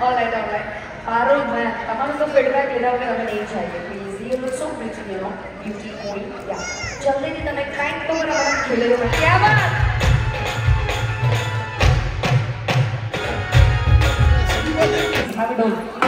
All right. Parul, I want to feedback without an age, please. You look so pretty, you know. Beauty queen. Yeah. Jaldi ni tame kind to mera bana khele ho. Kya baat? Have a dog.